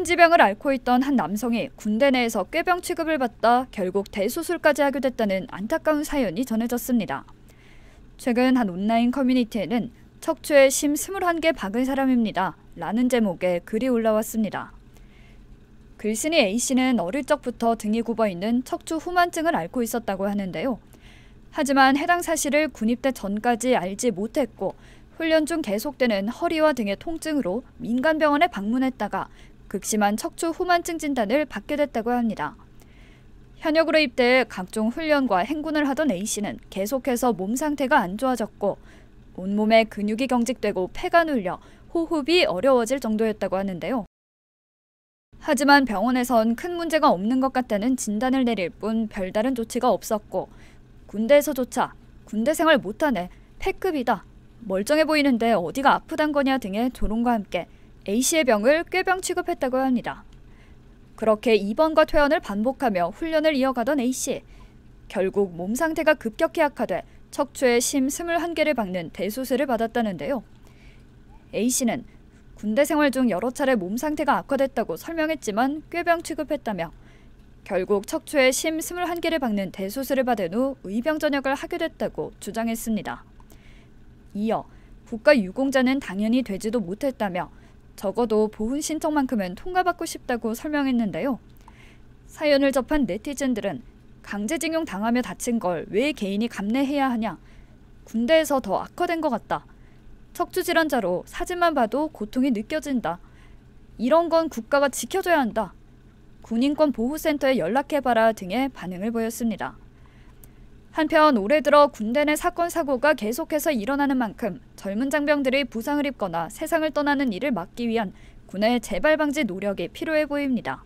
신지병을 앓고 있던 한 남성이 군대 내에서 꾀병 취급을 받다 결국 대수술까지 하게 됐다는 안타까운 사연이 전해졌습니다. 최근 한 온라인 커뮤니티에는 척추에 심 21개 박은 사람입니다. 라는 제목의 글이 올라왔습니다. 글쓴이 A씨는 어릴 적부터 등이 굽어있는 척추 후만증을 앓고 있었다고 하는데요. 하지만 해당 사실을 군입대 전까지 알지 못했고 훈련 중 계속되는 허리와 등의 통증으로 민간병원에 방문했다가 극심한 척추 후만증 진단을 받게 됐다고 합니다. 현역으로 입대해 각종 훈련과 행군을 하던 A씨는 계속해서 몸 상태가 안 좋아졌고 온몸에 근육이 경직되고 폐가 눌려 호흡이 어려워질 정도였다고 하는데요. 하지만 병원에선 큰 문제가 없는 것 같다는 진단을 내릴 뿐 별다른 조치가 없었고 군대에서조차 군대 생활 못하네, 폐급이다, 멀쩡해 보이는데 어디가 아프단 거냐 등의 조롱과 함께 A씨의 병을 꾀병 취급했다고 합니다. 그렇게 입원과 퇴원을 반복하며 훈련을 이어가던 A씨. 결국 몸 상태가 급격히 악화돼 척추에 심 21개를 박는 대수술을 받았다는데요. A씨는 군대 생활 중 여러 차례 몸 상태가 악화됐다고 설명했지만 꾀병 취급했다며 결국 척추에 심 21개를 박는 대수술을 받은 후 의병 전역을 하게 됐다고 주장했습니다. 이어 국가유공자는 당연히 되지도 못했다며 적어도 보훈 신청만큼은 통과받고 싶다고 설명했는데요. 사연을 접한 네티즌들은 강제징용 당하며 다친 걸 왜 개인이 감내해야 하냐, 군대에서 더 악화된 것 같다, 척추 질환자로 사진만 봐도 고통이 느껴진다, 이런 건 국가가 지켜줘야 한다, 군인권 보호센터에 연락해봐라 등의 반응을 보였습니다. 한편 올해 들어 군대 내 사건 사고가 계속해서 일어나는 만큼 젊은 장병들이 부상을 입거나 세상을 떠나는 일을 막기 위한 군의 재발 방지 노력이 필요해 보입니다.